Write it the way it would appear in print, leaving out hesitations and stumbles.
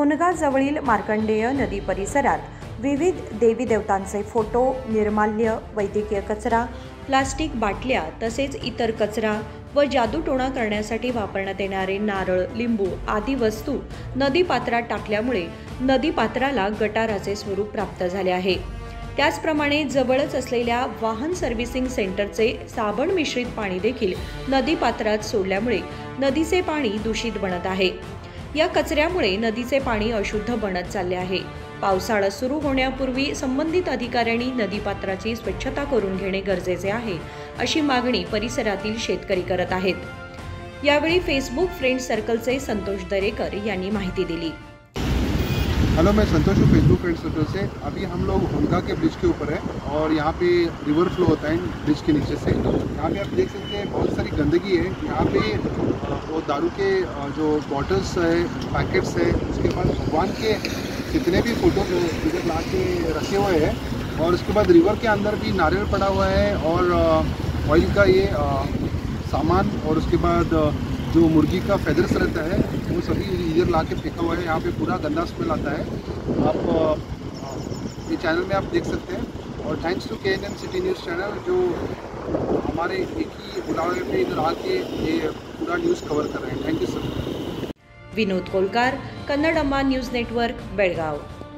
होनगाजवळील मार्कंडेय नदी परिसरात विविध देवी देवतांचे फोटो, निर्माल्य, वैद्यकीय कचरा, प्लास्टिक बाटल्या तसेच इतर कचरा व जादूटोणा करण्यासाठी वापरण्यात येणारे नारळ, लिंबू आदी वस्तू नदीपात्रात टाकल्यामुळे नदीपात्राला गटाराचे स्वरूप प्राप्त झाले आहे। त्याचप्रमाणे जवळच असलेल्या वाहन सर्व्हिसिंग सेंटरचे साबण मिश्रित पाणी देखील नदीपात्रात सोडल्यामुळे नदीचे पाणी दूषित बनत आहे। या कचऱ्यामुळे नदीचे पाणी अशुद्ध बनत चालले आहे। पावसाळा सुरू होण्यापूर्वी संबंधित अधिकाऱ्यांनी नदीपात्राची स्वच्छता करून घेणे गरजेचे आहे, अशी मागणी परिसरातील शेतकरी करत आहेत। यावेळी फेसबुक फ्रेंड सर्कलचे संतोष दरेकर यांनी माहिती दिली। हेलो, मैं संतोष हूँ फेसबुक फ्रेंड सर्कल से। अभी हम लोग ओमका के ब्रिज के ऊपर है और यहाँ पे रिवर फ्लो होता है ब्रिज के नीचे से। यहाँ पे आप देख सकते हैं बहुत सारी गंदगी है। यहाँ पे वो दारू के जो बॉटल्स है, पैकेट्स है, उसके बाद भगवान के जितने भी फोटो इधर ला के रखे हुए हैं और उसके बाद रिवर के अंदर भी नारियल पड़ा हुआ है और ऑयल का ये सामान और उसके बाद जो मुर्गी का फेदर्स रहता है वो सभी इधर ला के फेंका हुआ है। यहाँ पे पूरा गंदा स्मेल आता है। आप ये चैनल में आप देख सकते हैं और thanks to CNN city news channel जो हमारे एक ही बुलावे पे इधर आके ये पूरा न्यूज़ कवर कर रहे हैं। Thank you sir. Vinod Kolkar, Kannada Amba news network, Belgaum.